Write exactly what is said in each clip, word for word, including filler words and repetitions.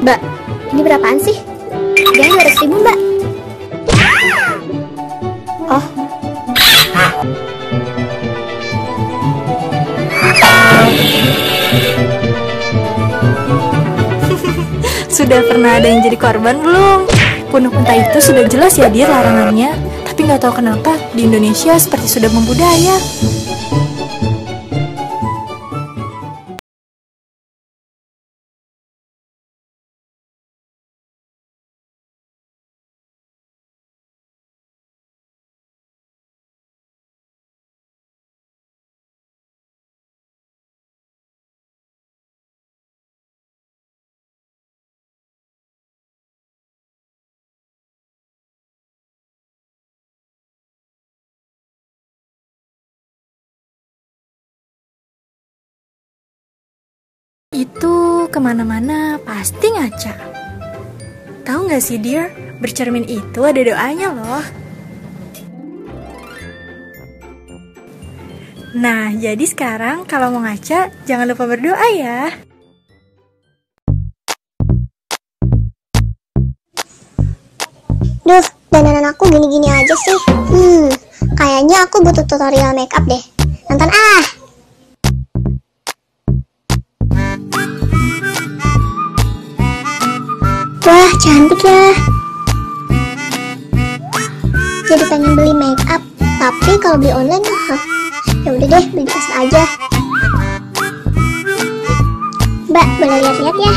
Mbak, ini berapaan sih? Jangan dua ratus ribu, Mbak. Oh. Sudah pernah ada yang jadi korban belum? Punuk unta itu sudah jelas ya dia larangannya, tapi nggak tahu kenapa di Indonesia seperti sudah membudaya. Itu kemana-mana pasti ngaca. Tahu nggak sih, dear? Bercermin itu ada doanya loh. Nah, jadi sekarang kalau mau ngaca, jangan lupa berdoa ya. Duh, dandanan aku gini-gini aja sih. Hmm, kayaknya aku butuh tutorial makeup deh. Nonton ah! Wah, cantik ya. Jadi pengen beli make up, tapi kalau beli online mahal. Ya udah deh, beli di pasar aja. Mbak, boleh lihat-lihat ya?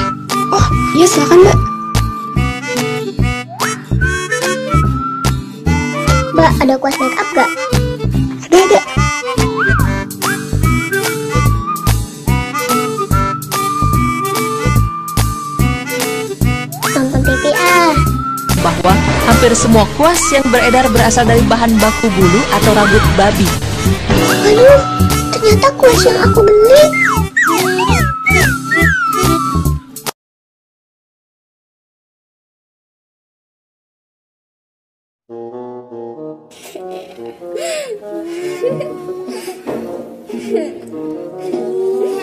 Oh, iya silakan, Mbak. Mbak, ada kuas make up gak? Ada, ada. Bahwa hampir semua kuas yang beredar berasal dari bahan baku bulu atau rambut babi. Aduh, ternyata kuas yang aku beli.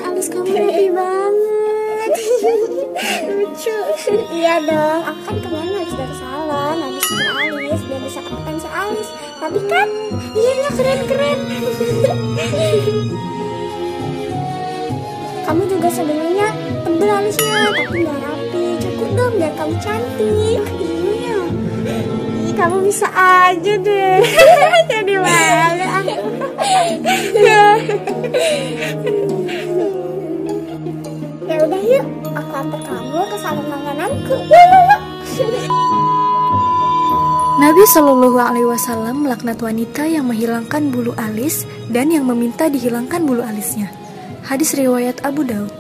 Alis kamu gede banget. Lucu. Iya dong, aku kan kemana aja dari sana. Habis alis, biar bisa ketekan sealis. Tapi kan, iya keren-keren. Kamu juga sebenarnya tebel alisnya, tapi nggak rapi. Cukup dong, biar kamu cantik. Iya, kamu bisa aja deh. Jadi malu aku. Ya udah yuk, aku antar kamu ke salon langgananku. Nabi Shallallahu Alaihi Wasallam melaknat wanita yang menghilangkan bulu alis dan yang meminta dihilangkan bulu alisnya. Hadis riwayat Abu Daud.